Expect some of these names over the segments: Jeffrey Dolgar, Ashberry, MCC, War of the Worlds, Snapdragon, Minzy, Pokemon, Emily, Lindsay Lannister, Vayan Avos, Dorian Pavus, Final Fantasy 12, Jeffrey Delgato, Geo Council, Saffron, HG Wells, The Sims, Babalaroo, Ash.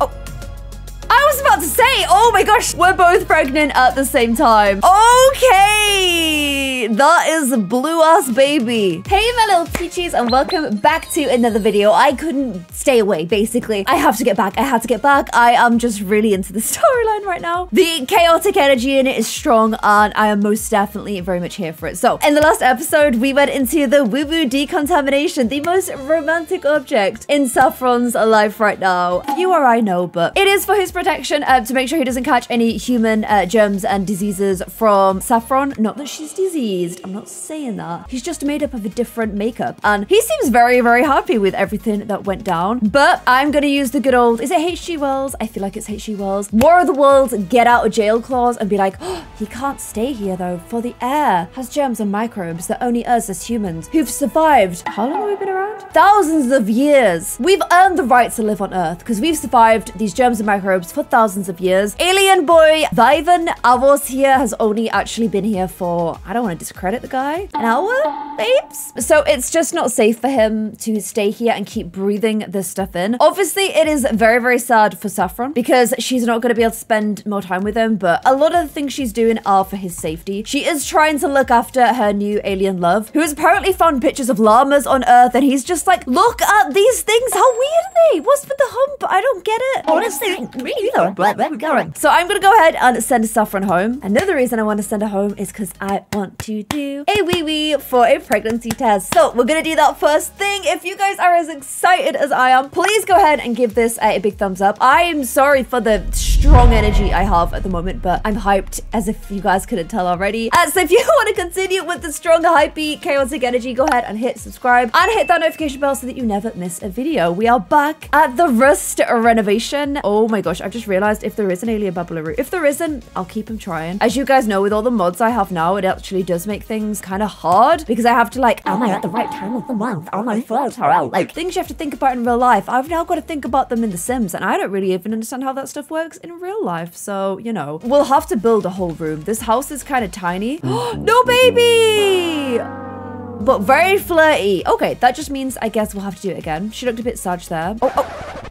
Oh. I was about to say, oh my gosh, we're both pregnant at the same time. Okay, that is blue ass baby. Hey, my little peaches, and welcome back to another video. I couldn't stay away, basically. I have to get back, I had to get back. I am just really into the storyline right now. The chaotic energy in it is strong, and I am most definitely very much here for it. So, in the last episode, we went into the woo-woo decontamination, the most romantic object in Saffron's life right now. You or I know, but it is for his protection to make sure he doesn't catch any human germs and diseases from Saffron. Not that she's diseased, I'm not saying that. He's just made up of a different makeup, and he seems very, very happy with everything that went down. But I'm gonna use the good old, is it HG Wells? I feel like it's HG Wells. War of the Worlds, get out of jail clause, and be like, oh, he can't stay here though, for the air has germs and microbes that only us as humans who've survived. How long have we been around? Thousands of years. We've earned the right to live on Earth because we've survived these germs and microbes for thousands of years. Alien boy Vayan Avos here has only actually been here for, I don't want to discredit the guy, an hour, babes? So it's just not safe for him to stay here and keep breathing this stuff in. Obviously, it is very, very sad for Saffron because she's not going to be able to spend more time with him, but a lot of the things she's doing are for his safety. She is trying to look after her new alien love, who has apparently found pictures of llamas on Earth, and he's just like, look at these things. How weird are they? What's with the hump? I don't get it. Honestly, so I'm gonna go ahead and send Saffron home. Another reason I want to send her home is because I want to do a wee wee for a pregnancy test. So we're gonna do that first thing. If you guys are as excited as I am, please go ahead and give this a big thumbs up. I am sorry for the strong energy I have at the moment, but I'm hyped, as if you guys couldn't tell already. So if you want to continue with the strong, hypey, chaotic energy, go ahead and hit subscribe and hit that notification bell so that you never miss a video. We are back at the Rust renovation. Oh my gosh, I've just realized if there is an alien babaloo. If there isn't, I'll keep him trying. As you guys know, with all the mods I have now, it actually does make things kind of hard because I have to like, am I at the right time of the month? Am I first? Like things you have to think about in real life. I've now got to think about them in The Sims, and I don't really even understand how that stuff works in real life. So, you know, we'll have to build a whole room. This house is kind of tiny. No baby! But very flirty. Okay, that just means I guess we'll have to do it again. She looked a bit sad there. Oh.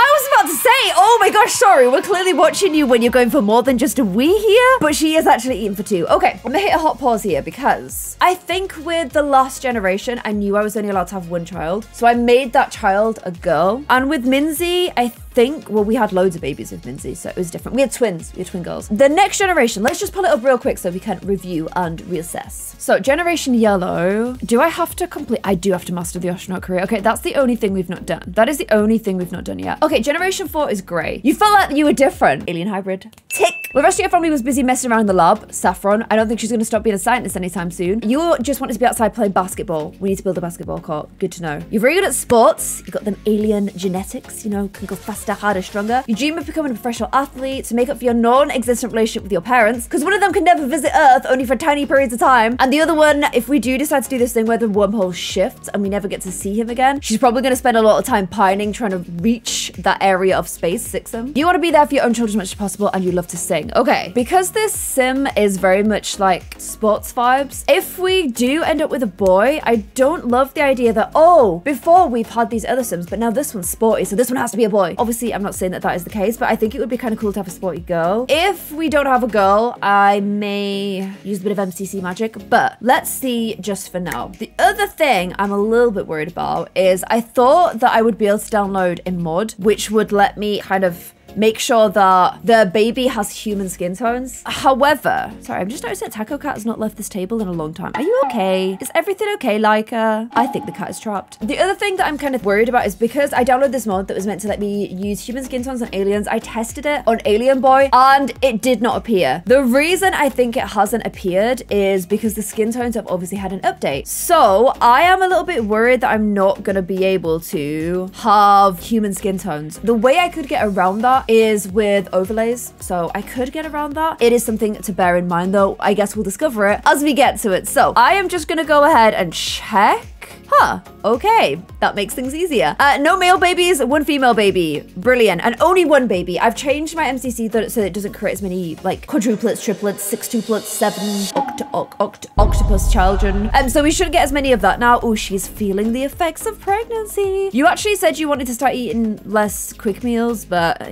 I was about to say, oh my gosh, sorry, we're clearly watching you when you're going for more than just a wee here, but she is actually eating for two. Okay, I'm gonna hit a hot pause here because I think with the last generation, I knew I was only allowed to have one child, so I made that child a girl. And with Minzy, I think, well, we had loads of babies with Minzy, so it was different. We had twins, we had twin girls. The next generation, let's just pull it up real quick so we can review and reassess. So Generation Yellow, do I have to complete? I do have to master the astronaut career. Okay, that's the only thing we've not done. That is the only thing we've not done yet. Okay, Generation 4 is grey. You felt like you were different. Alien hybrid. Tick. The rest of your family was busy messing around in the lab. Saffron, I don't think she's going to stop being a scientist anytime soon. You just wanted to be outside playing basketball. We need to build a basketball court. Good to know. You're very good at sports. You've got them alien genetics, you know, can go faster, harder, stronger. You dream of becoming a professional athlete to make up for your non-existent relationship with your parents, because one of them can never visit Earth, only for tiny periods of time. And the other one, if we do decide to do this thing where the wormhole shifts and we never get to see him again, she's probably going to spend a lot of time pining, trying to reach that area of space, Sixum. You want to be there for your own children as much as possible, and you love to sing. Okay, because this sim is very much like sports vibes, if we do end up with a boy, I don't love the idea that, oh, before we've had these other sims, but now this one's sporty, so this one has to be a boy. Obviously, I'm not saying that that is the case, but I think it would be kind of cool to have a sporty girl. If we don't have a girl, I may use a bit of MCC magic, but let's see just for now. The other thing I'm a little bit worried about is I thought that I would be able to download a mod, which would let me kind of make sure that the baby has human skin tones. However, sorry, I'm just noticing that Taco Cat has not left this table in a long time. Are you okay? Is everything okay, Laika? I think the cat is trapped. The other thing that I'm kind of worried about is because I downloaded this mod that was meant to let me use human skin tones on aliens. I tested it on Alien Boy and it did not appear. The reason I think it hasn't appeared is because the skin tones have obviously had an update. So I am a little bit worried that I'm not gonna be able to have human skin tones. The way I could get around that is with overlays, so I could get around that. It is something to bear in mind, though. I guess we'll discover it as we get to it. So I am just gonna go ahead and check. Huh, okay, that makes things easier. No male babies, one female baby. Brilliant, and only one baby. I've changed my MCC so that it doesn't create as many like quadruplets, triplets, sextuplets, seven. octopus children. So we should get as many of that now. Oh, she's feeling the effects of pregnancy. You actually said you wanted to start eating less quick meals, but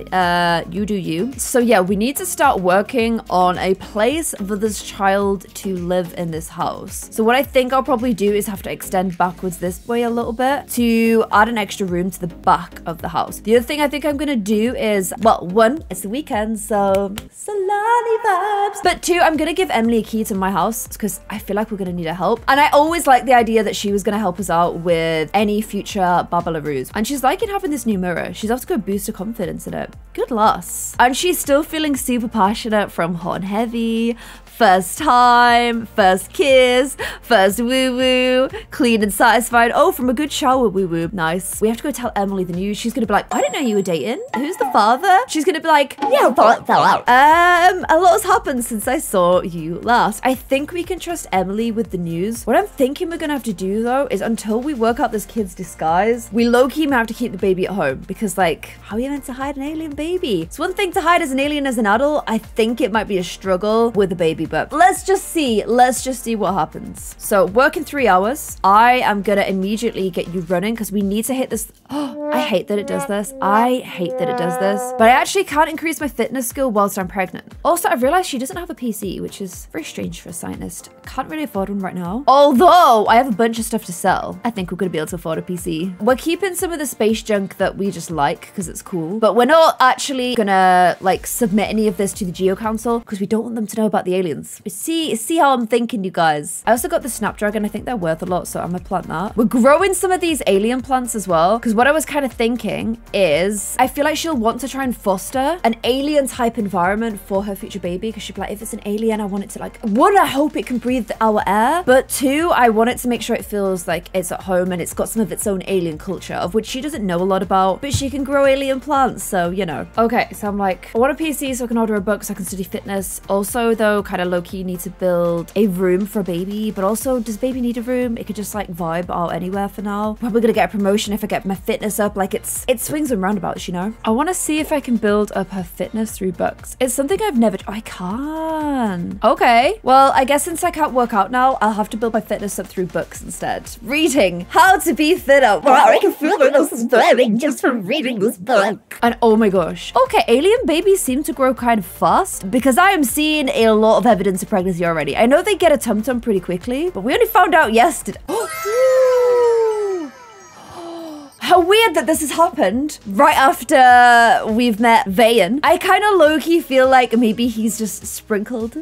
you do you. So yeah, we need to start working on a place for this child to live in this house. So what I think I'll probably do is have to extend backwards this way a little bit to add an extra room to the back of the house. The other thing I think I'm gonna do is, well, one, it's the weekend, so salami vibes. But two, I'm gonna give Emily a key to my house because I feel like we're gonna need her help. And I always liked the idea that she was gonna help us out with any future Babalaroos. And she's liking having this new mirror. She's also gonna boost her confidence in it. Good loss. And she's still feeling super passionate from Hot and Heavy. First time, first kiss, first woo-woo, clean and satisfied. Oh, from a good shower woo-woo. Nice. We have to go tell Emily the news. She's gonna be like, I didn't know you were dating. Who's the father? She's gonna be like, yeah, fell out. A lot has happened since I saw you last. I think we can trust Emily with the news. What I'm thinking we're gonna have to do though is until we work out this kid's disguise, we low-key may have to keep the baby at home because like, how are you meant to hide an alien baby? It's one thing to hide as an alien as an adult. I think it might be a struggle with a baby. But let's just see what happens. So work in 3 hours. I am gonna immediately get you running because we need to hit this. Oh, I hate that it does this. I hate that it does this. But I actually can't increase my fitness skill whilst I'm pregnant. Also, I've realized she doesn't have a PC, which is very strange for a scientist. Can't really afford one right now. Although I have a bunch of stuff to sell. I think we're gonna be able to afford a PC. We're keeping some of the space junk that we just like because it's cool. But we're not actually gonna like submit any of this to the Geo Council because we don't want them to know about the aliens. See how I'm thinking, you guys. I also got the Snapdragon. I think they're worth a lot, so I'm gonna plant that. We're growing some of these alien plants as well, because what I was kind of thinking is I feel like she'll want to try and foster an alien type environment for her future baby, because she'd be like, if it's an alien, I want it to like, one, I hope it can breathe our air, but two, I want it to make sure it feels like it's at home and it's got some of its own alien culture, of which she doesn't know a lot about, but she can grow alien plants, so you know. Okay, so I'm like, I want a PC so I can order a book so I can study fitness. Also though, kind of low-key need to build a room for a baby, but also does baby need a room? It could just like vibe out anywhere for now. Probably gonna get a promotion if I get my fitness up. Like it swings and roundabouts, you know. I want to see if I can build up her fitness through books. It's something I've never, I can't. Okay, well I guess since I can't work out now, I'll have to build my fitness up through books instead. Reading how to be fitter. Wow, I can feel my muscles burning just from reading this book. And oh my gosh. Okay, alien babies seem to grow kind of fast because I am seeing a lot of evidence of pregnancy already. I know they get a tum-tum pretty quickly, but we only found out yesterday. How weird that this has happened right after we've met Vayan. I kind of low-key feel like maybe he's just sprinkled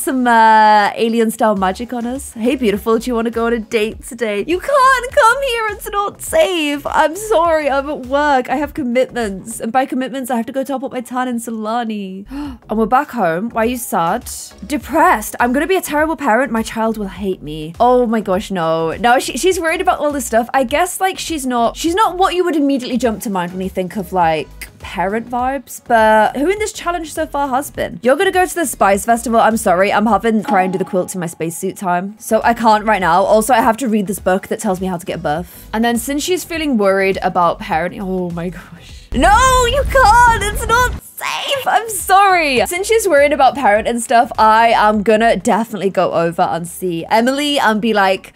some alien-style magic on us. Hey, beautiful, do you want to go on a date today? You can't come here, it's not safe. I'm sorry, I'm at work. I have commitments. And by commitments, I have to go top up my tan in Solani. And we're back home. Why are you sad? Depressed. I'm going to be a terrible parent. My child will hate me. Oh my gosh, no. No, she's worried about all this stuff. I guess like she's not what you would immediately jump to mind when you think of like parent vibes, but who in this challenge so far has been? You're gonna go to the Spice Festival. I'm sorry, I'm having cry under the quilt in my spacesuit time, so I can't right now. Also, I have to read this book that tells me how to get a birth. And then since she's feeling worried about parenting, oh my gosh. No, you can't, it's not safe. I'm sorry. Since she's worried about parent and stuff, I am gonna definitely go over and see Emily and be like,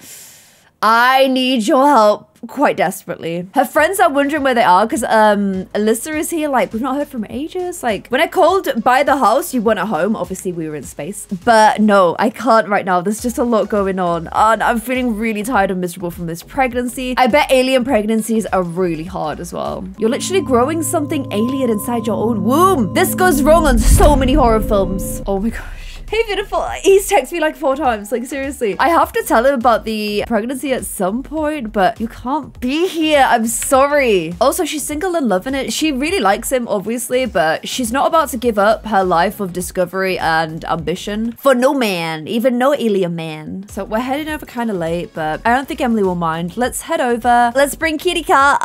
I need your help. Quite desperately. Her friends are wondering where they are because Alyssa is here. Like, we've not heard from ages. Like, when I called by the house, you weren't at home. Obviously, we were in space. But no, I can't right now. There's just a lot going on. And I'm feeling really tired and miserable from this pregnancy. I bet alien pregnancies are really hard as well. You're literally growing something alien inside your own womb. This goes wrong on so many horror films. Oh my gosh. Hey, beautiful. He's texted me like 4 times. Like, seriously. I have to tell him about the pregnancy at some point, but you can't be here. I'm sorry. Also, she's single and loving it. She really likes him, obviously, but she's not about to give up her life of discovery and ambition for no man, even no alien man. So we're heading over kind of late, but I don't think Emily will mind. Let's head over. Let's bring kitty cat.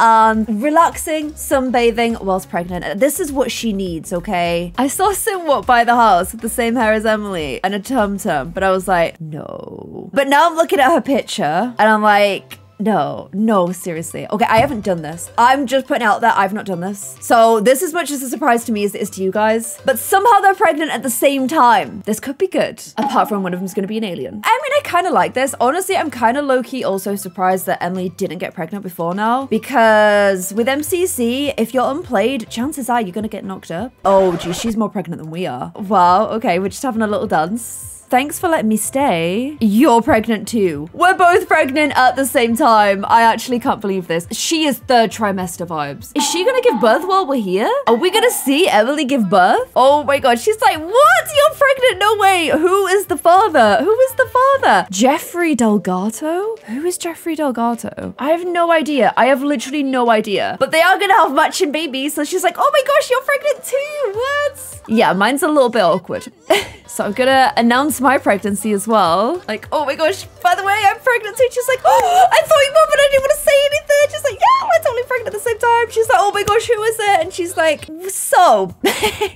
Relaxing, sunbathing whilst pregnant. This is what she needs, okay? I saw Simwat by the house with the same hair as Emily and a tum-tum, but I was like, no. But now I'm looking at her picture and I'm like, No, seriously. Okay, I haven't done this. I'm just putting out that I've not done this. So this, as much as a surprise to me as it is to you guys, but somehow they're pregnant at the same time. This could be good. Apart from one of them's gonna be an alien. I mean, I kind of like this. Honestly, I'm kind of low-key also surprised that Emily didn't get pregnant before now, because with MCC, if you're unplayed, chances are you're gonna get knocked up. Oh, geez, she's more pregnant than we are. Wow, okay, we're just having a little dance. Thanks for letting me stay. You're pregnant too. We're both pregnant at the same time. I actually can't believe this. She is third trimester vibes. Is she gonna give birth while we're here? Are we gonna see Emily give birth? Oh my God, she's like, what? You're pregnant? No way. Who is the father? Who is the father? Jeffrey Delgato? Who is Jeffrey Delgato? I have no idea. I have literally no idea. But they are gonna have matching babies. So she's like, oh my gosh, you're pregnant too. What? Yeah, mine's a little bit awkward. So I'm gonna announce my pregnancy as well. Like, oh my gosh, by the way, I'm pregnant too. She's like, oh, I thought you were, but I didn't want to say anything. She's like, yeah, we're totally pregnant at the same time. She's like, oh my gosh, who is it? And she's like, so.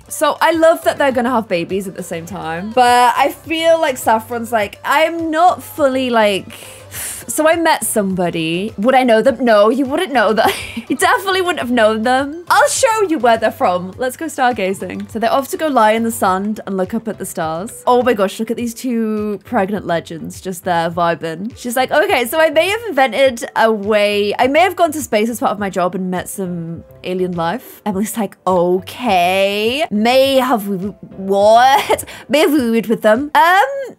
So I love that they're gonna have babies at the same time. But I feel like Saffron's like, I'm not fully like... So I met somebody. Would I know them? No, you wouldn't know them. You definitely wouldn't have known them. I'll show you where they're from. Let's go stargazing. So they're off to go lie in the sand and look up at the stars. Oh my gosh, look at these two pregnant legends just there vibing. She's like, okay, so I may have invented a way. I may have gone to space as part of my job and met some alien life. Emily's like, okay. May have we, what? May have we went with them?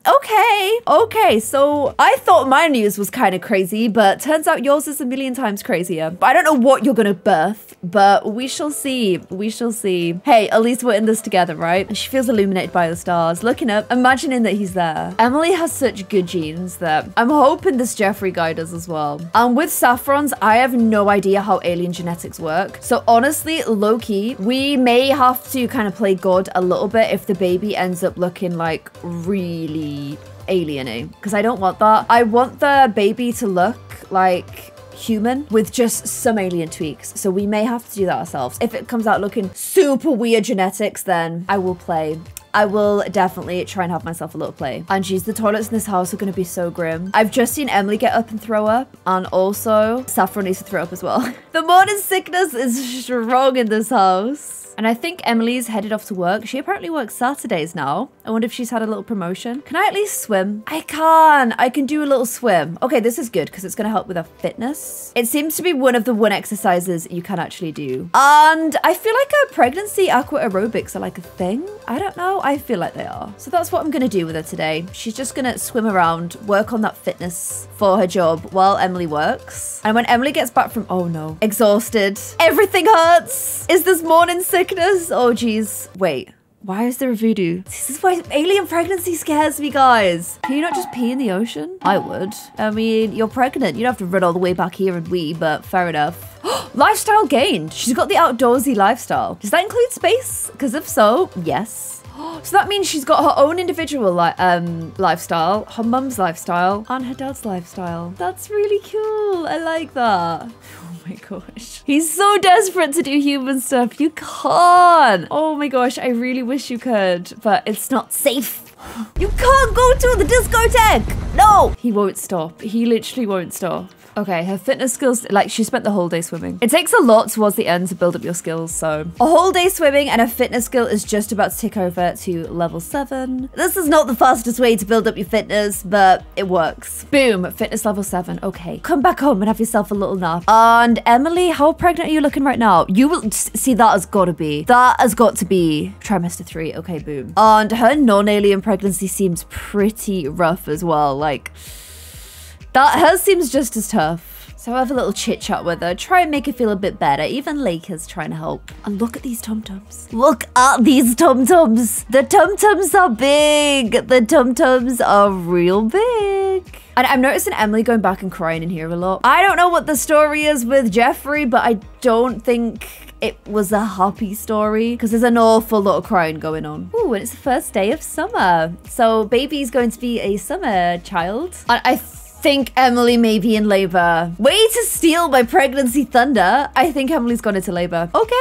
Okay. So I thought my news was kind of crazy, but turns out yours is a million times crazier. But I don't know what you're gonna birth, but we shall see. We shall see. Hey, at least we're in this together, right? And she feels illuminated by the stars, looking up, imagining that he's there. Emily has such good genes that I'm hoping this Jeffrey guy does as well. And with Saffron's, I have no idea how alien genetics work. So honestly, low-key, we may have to kind of play God a little bit if the baby ends up looking like really alien-y, because I don't want that. I want the baby to look like human with just some alien tweaks. So we may have to do that ourselves. If it comes out looking super weird genetics, then I will play. I will definitely try and have myself a little play. And geez, the toilets in this house are gonna be so grim. I've just seen Emily get up and throw up, and also Saffron needs to throw up as well. The morning sickness is strong in this house. And I think Emily's headed off to work. She apparently works Saturdays now. I wonder if she's had a little promotion. Can I at least swim? I can. I can do a little swim. Okay, this is good because it's going to help with her fitness. It seems to be one of the one exercises you can actually do. And I feel like her pregnancy aqua aerobics are like a thing. I don't know. I feel like they are. So that's what I'm going to do with her today. She's just going to swim around, work on that fitness for her job while Emily works. And when Emily gets back from, oh no, exhausted. Everything hurts. Is this morning sick? Oh, geez. Wait, why is there a voodoo? This is why alien pregnancy scares me, guys. Can you not just pee in the ocean? I would. I mean, you're pregnant. You'd have to run all the way back here and wee, but fair enough. Lifestyle gained. She's got the outdoorsy lifestyle. Does that include space? Because if so, yes. So that means she's got her own individual lifestyle, her mum's lifestyle, and her dad's lifestyle. That's really cool. I like that. Oh my gosh. He's so desperate to do human stuff. You can't. Oh my gosh, I really wish you could, but it's not safe. You can't go to the discotheque. No. He won't stop. He literally won't stop. Okay, her fitness skills, like she spent the whole day swimming. It takes a lot towards the end to build up your skills, so. A whole day swimming and her fitness skill is just about to tick over to level 7. This is not the fastest way to build up your fitness, but it works. Boom, fitness level 7, okay. Come back home and have yourself a little nap. And Emily, how pregnant are you looking right now? You will, see, that has got to be. That has got to be trimester 3, okay, boom. And her non-alien pregnancy seems pretty rough as well, like. That hers seems just as tough. So I have a little chit chat with her. Try and make her feel a bit better. Even Laker's trying to help. And look at these tum-tums. Look at these tum-tums. The tum-tums are big. The tum-tums are real big. And I'm noticing Emily going back and crying in here a lot. I don't know what the story is with Jeffrey, but I don't think it was a happy story because there's an awful lot of crying going on. Ooh, and it's the first day of summer. So baby's going to be a summer child. And I think Emily may be in labor. Way to steal my pregnancy thunder. I think Emily's gone into labor. Okay.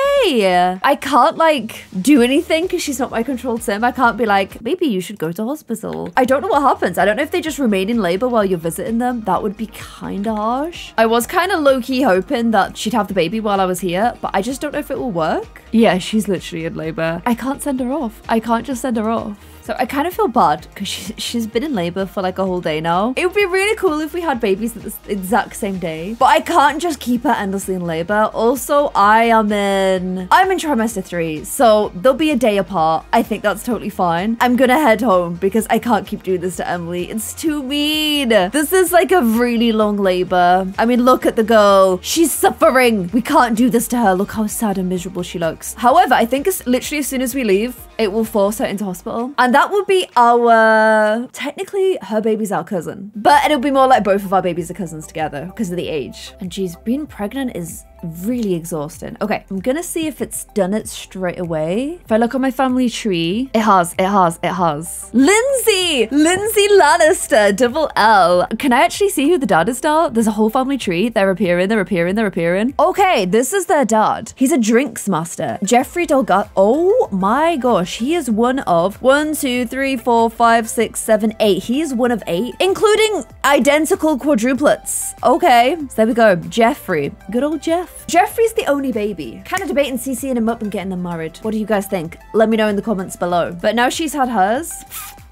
I can't like do anything because she's not my controlled sim. I can't be like, maybe you should go to hospital. I don't know what happens. I don't know if they just remain in labor while you're visiting them. That would be kind of harsh. I was kind of low-key hoping that she'd have the baby while I was here, but I just don't know if it will work. Yeah, she's literally in labor. I can't send her off. I can't just send her off. So I kind of feel bad because she's been in labor for like a whole day now. It would be really cool if we had babies at the exact same day, but I can't just keep her endlessly in labor. Also, I'm in trimester 3, so they'll be a day apart. I think that's totally fine. I'm gonna head home because I can't keep doing this to Emily. It's too mean. This is like a really long labor. I mean, look at the girl. She's suffering. We can't do this to her. Look how sad and miserable she looks. However, I think literally as soon as we leave, it will force her into hospital. And that will be our... Technically, her baby's our cousin. But it'll be more like both of our babies are cousins together because of the age. And geez, being pregnant is really exhausting. Okay, I'm gonna see if it's done it straight away. If I look on my family tree, it has. Lindsay Lannister, double L. Can I actually see who the dad is now? There's a whole family tree. They're appearing. Okay, this is their dad. He's a drinks master. Jeffrey Dolgar. Oh my gosh, he is one of 1, 2, 3, 4, 5, 6, 7, 8. He is one of 8, including identical quadruplets. Okay, so there we go. Jeffrey, good old Jeff. Jeffrey's the only baby. Kind of debating CCing him up and getting them married. What do you guys think? Let me know in the comments below. But now she's had hers,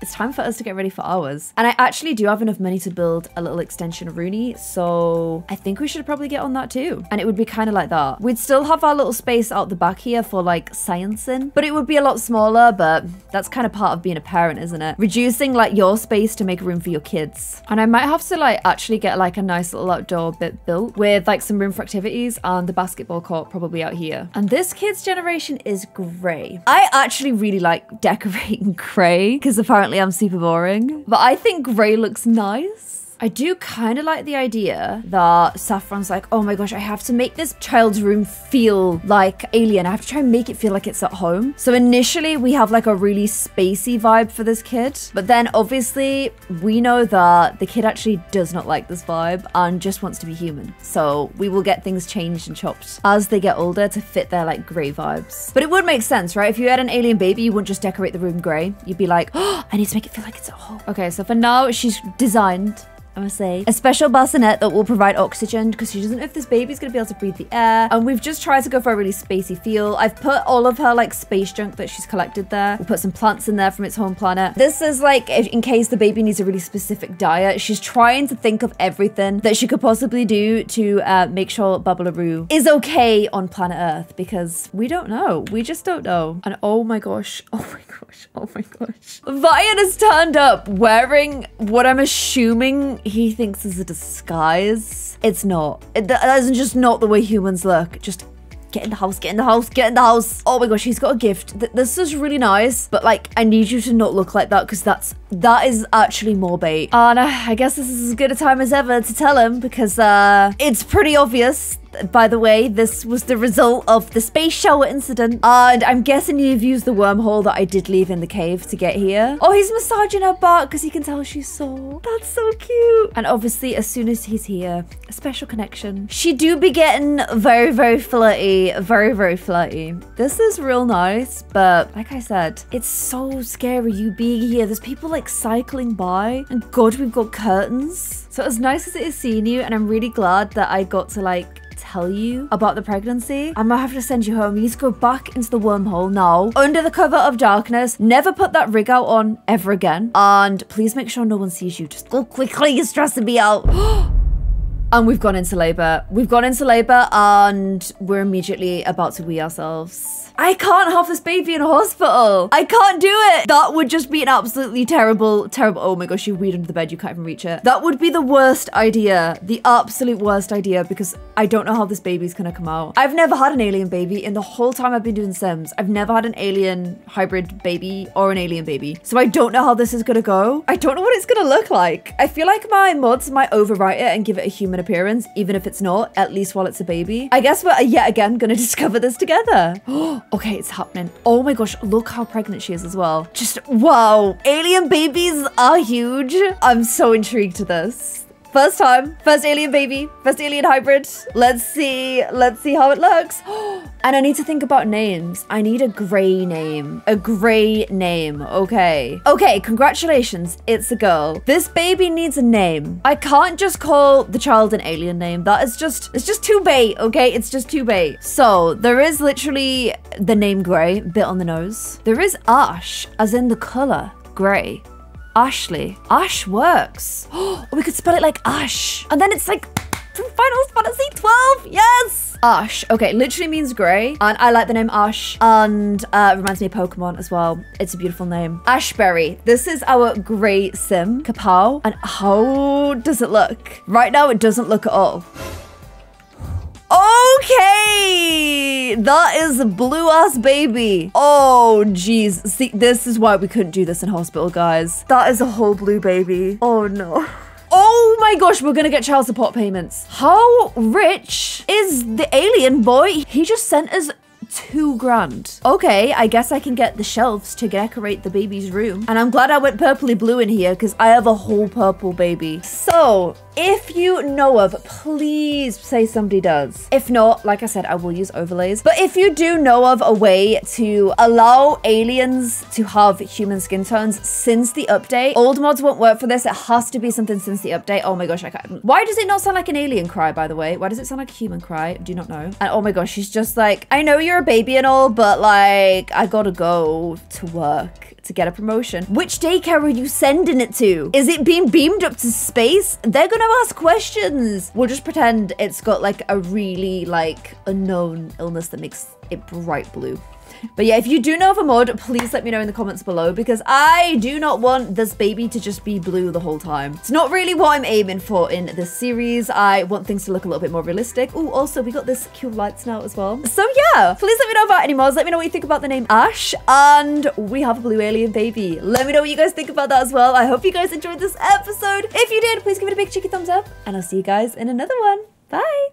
it's time for us to get ready for ours. And I actually do have enough money to build a little extension of Rooney, so I think we should probably get on that too. And it would be kind of like that. We'd still have our little space out the back here for like sciencing, but it would be a lot smaller, but that's kind of part of being a parent, isn't it? Reducing like your space to make room for your kids. And I might have to like actually get like a nice little outdoor bit built with like some room for activities and the basketball court probably out here. And this kid's generation is gray. I actually really like decorating gray because apparently I'm super boring, but I think gray looks nice. I do kind of like the idea that Saffron's like, oh my gosh, I have to make this child's room feel like alien. I have to try and make it feel like it's at home. So initially we have like a really spacey vibe for this kid. But then obviously we know that the kid actually does not like this vibe and just wants to be human. So we will get things changed and chopped as they get older to fit their like gray vibes. But it would make sense, right? If you had an alien baby, you wouldn't just decorate the room gray. You'd be like, oh, I need to make it feel like it's at home. Okay, so for now she's designed, I must say, a special bassinet that will provide oxygen because she doesn't know if this baby's gonna be able to breathe the air. And we've just tried to go for a really spacey feel. I've put all of her like space junk that she's collected there. We'll put some plants in there from its home planet. This is like in case the baby needs a really specific diet. She's trying to think of everything that she could possibly do to make sure Babalaroo is okay on planet Earth because we don't know. We just don't know. And oh my gosh. Vayan has turned up wearing what I'm assuming he thinks is a disguise. It's not. That is just not the way humans look. Just get in the house. Oh my gosh, he's got a gift. This is really nice, but like, I need you to not look like that because that is actually more bait. And I guess this is as good a time as ever to tell him because it's pretty obvious. By the way, this was the result of the space shower incident. And I'm guessing you've used the wormhole that I did leave in the cave to get here. Oh, he's massaging her butt because he can tell she's sore. That's so cute. And obviously, as soon as he's here, a special connection. She do be getting very, very flirty. Very, very flirty. This is real nice, but like I said, it's so scary you being here. There's people like cycling by. And God, we've got curtains. So as nice as it is seeing you, and I'm really glad that I got to like tell you about the pregnancy. I might have to send you home. You need to go back into the wormhole now, under the cover of darkness. Never put that rig out on ever again. And please make sure no one sees you. Just go quickly, you're stressing me out. And we've gone into labor. And we're immediately about to wee ourselves. I can't have this baby in a hospital. I can't do it. That would just be an absolutely terrible. Oh my gosh, you weed under the bed. You can't even reach it. That would be the worst idea. The absolute worst idea because I don't know how this baby's gonna come out. I've never had an alien baby in the whole time I've been doing Sims. I've never had an alien hybrid baby or an alien baby. So I don't know how this is gonna go. I don't know what it's gonna look like. I feel like my mods might overwrite it and give it a human appearance, even if it's not, at least while it's a baby. I guess we're yet again gonna discover this together. Okay, it's happening. Oh my gosh, look how pregnant she is as well. Just wow, alien babies are huge. I'm so intrigued to this. First time, first alien baby, first alien hybrid. Let's see how it looks. And I need to think about names. I need a gray name, okay. Okay, congratulations, it's a girl. This baby needs a name. I can't just call the child an alien name. That is just, it's just too bae, okay? It's just too bae. So there is literally the name Gray, bit on the nose. There is Ash, as in the color, gray. Ashley. Ash works. Oh, we could spell it like Ash. And then it's like from Final Fantasy 12. Yes! Ash. Okay, literally means grey. And I like the name Ash. And it reminds me of Pokemon as well. It's a beautiful name. Ashberry. This is our grey sim. Kapow. And how does it look? Right now, it doesn't look at all. Okay, that is a blue-ass baby. Oh, jeez. See, this is why we couldn't do this in hospital, guys. That is a whole blue baby. Oh, no. Oh my gosh, we're gonna get child support payments. How rich is the alien boy? He just sent us $2,000. Okay, I guess I can get the shelves to decorate the baby's room. And I'm glad I went purpley blue in here because I have a whole purple baby. So, if you know of, please say somebody does. If not, like I said, I will use overlays. But if you do know of a way to allow aliens to have human skin tones since the update, old mods won't work for this. It has to be something since the update. Oh my gosh, I can't. Why does it not sound like an alien cry, by the way? Why does it sound like a human cry? Do not know. And oh my gosh, she's just like, I know you're a baby and all, but like, I gotta go to work to get a promotion. Which daycare are you sending it to? Is it being beamed up to space? They're gonna ask questions. We'll just pretend it's got like a really like unknown illness that makes it bright blue. But yeah, if you do know of a mod, please let me know in the comments below because I do not want this baby to just be blue the whole time. It's not really what I'm aiming for in this series. I want things to look a little bit more realistic. Oh, also we got this cute lights now as well. So yeah, please let me know about any mods. Let me know what you think about the name Ash and we have a blue alien baby. Let me know what you guys think about that as well. I hope you guys enjoyed this episode. If you did, please give it a big cheeky thumbs up and I'll see you guys in another one. Bye.